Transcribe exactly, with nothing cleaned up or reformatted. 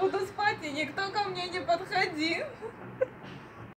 Буду спать, и никто ко мне не подходил.